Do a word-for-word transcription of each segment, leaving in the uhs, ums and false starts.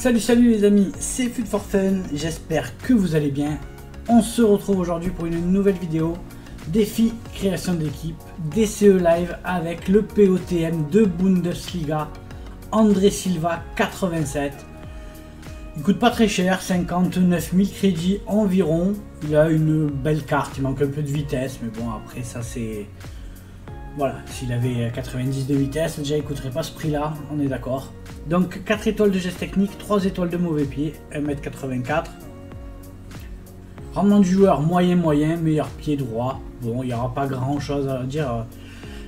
Salut salut les amis, c'est Fut for Fun, j'espère que vous allez bien. On se retrouve aujourd'hui pour une nouvelle vidéo défi création d'équipe D C E live avec le P O T M de Bundesliga André Silva quatre-vingt-sept. Il coûte pas très cher, cinquante-neuf mille crédits environ. Il a une belle carte, il manque un peu de vitesse, mais bon après ça c'est... Voilà, s'il avait quatre-vingt-dix de vitesse, déjà il coûterait pas ce prix là, on est d'accord. Donc quatre étoiles de geste technique, trois étoiles de mauvais pied, un mètre quatre-vingt-quatre. Rendement du joueur moyen moyen, meilleur pied droit. Bon, il n'y aura pas grand chose à dire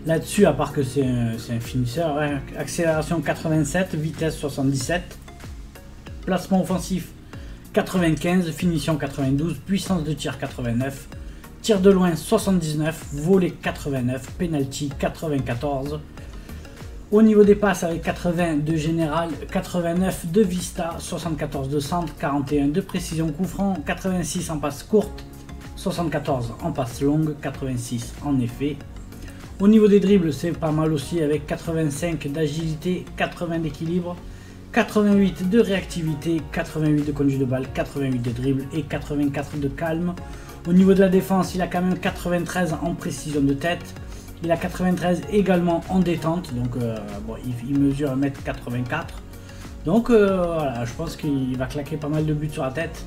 là-dessus, à part que c'est un, un finisseur. Hein. Accélération quatre-vingt-sept, vitesse soixante-dix-sept. Placement offensif quatre-vingt-quinze, finition quatre-vingt-douze, puissance de tir quatre-vingt-neuf. Tir de loin soixante-dix-neuf, volet quatre-vingt-neuf, penalty quatre-vingt-quatorze. Au niveau des passes avec quatre-vingts de général, quatre-vingt-neuf de vista, soixante-quatorze de centre, quarante et un de précision coup franc, quatre-vingt-six en passe courte, soixante-quatorze en passe longue, quatre-vingt-six en effet. Au niveau des dribbles, c'est pas mal aussi avec quatre-vingt-cinq d'agilité, quatre-vingts d'équilibre, quatre-vingt-huit de réactivité, quatre-vingt-huit de conduite de balle, quatre-vingt-huit de dribble et quatre-vingt-quatre de calme. Au niveau de la défense, il a quand même quatre-vingt-treize en précision de tête. Il a quatre-vingt-treize également en détente. Donc, euh, bon, il, il mesure un mètre quatre-vingt-quatre. Donc, euh, voilà, je pense qu'il va claquer pas mal de buts sur la tête.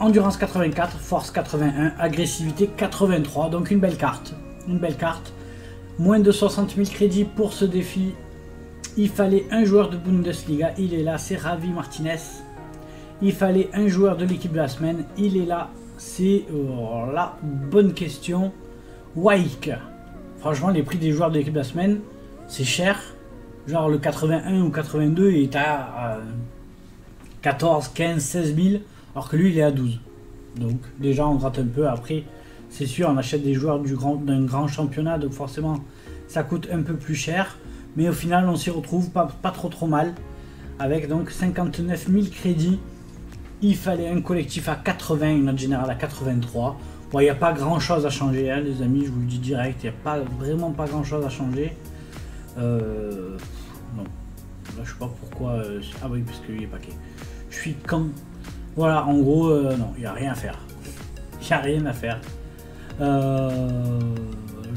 Endurance quatre-vingt-quatre, force quatre-vingt-un, agressivité quatre-vingt-trois. Donc, une belle carte. Une belle carte. Moins de soixante mille crédits pour ce défi. Il fallait un joueur de Bundesliga. Il est là, c'est Javi Martinez. Il fallait un joueur de l'équipe de la semaine. Il est là. C'est oh, la bonne question. Waïk. Franchement, les prix des joueurs de l'équipe de la semaine, c'est cher. Genre le quatre-vingt-un ou quatre-vingt-deux est à euh, quatorze, quinze, seize mille. Alors que lui, il est à douze. Donc déjà, on gratte un peu. Après, c'est sûr, on achète des joueurs du grand, d'un grand championnat. Donc forcément, ça coûte un peu plus cher. Mais au final, on s'y retrouve pas, pas trop trop mal. Avec donc cinquante-neuf mille crédits. Il fallait un collectif à quatre-vingts, une note générale à quatre-vingt-trois. Bon, il n'y a pas grand chose à changer, hein, les amis, je vous le dis direct, il n'y a pas, vraiment pas grand chose à changer. Euh, non, là je sais pas pourquoi. Euh, ah oui, parce que lui est paquet. Je suis quand. Voilà, en gros, euh, non, il n'y a rien à faire. Il n'y a rien à faire. Euh,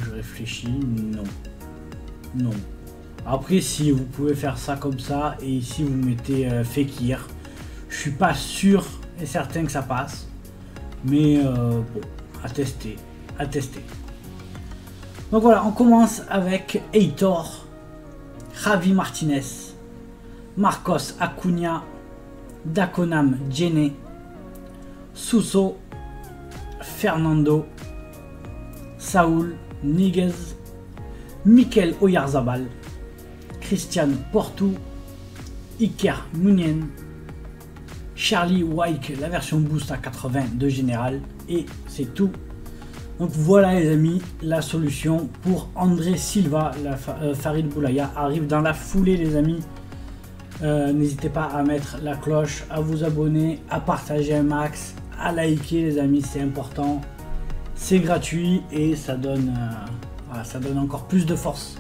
je réfléchis, non. Non. Après, si vous pouvez faire ça comme ça, et ici vous mettez euh, Fekir. Je suis pas sûr et certain que ça passe, mais euh, bon, à tester, à tester. Donc voilà, on commence avec Heitor, Javi Martinez, Marcos Acuna, Daconam djene, Sousso, Fernando Saul, Niguez, Mikel Oyarzabal, Christian Portout, Iker Muniain, Charlie White, la version boost à quatre-vingts de général, et c'est tout. Donc voilà les amis, la solution pour André Silva. La fa euh, Farid Boulaya arrive dans la foulée les amis. Euh, N'hésitez pas à mettre la cloche, à vous abonner, à partager un max, à liker les amis, c'est important. C'est gratuit et ça donne, euh, voilà, ça donne encore plus de force.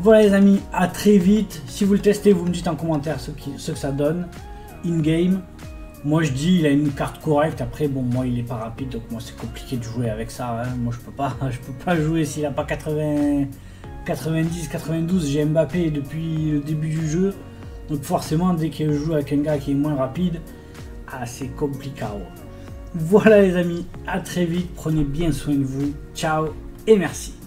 Voilà les amis, à très vite. Si vous le testez, vous me dites en commentaire ce, qui, ce que ça donne. In-game, moi je dis il a une carte correcte. Après bon, moi il est pas rapide, donc moi c'est compliqué de jouer avec ça, hein. Moi je peux pas je peux pas jouer s'il a pas quatre-vingts, quatre-vingt-dix, quatre-vingt-douze. J'ai Mbappé depuis le début du jeu, donc forcément dès que je joue avec un gars qui est moins rapide, ah c'est compliqué. Voilà les amis, à très vite, prenez bien soin de vous, ciao et merci.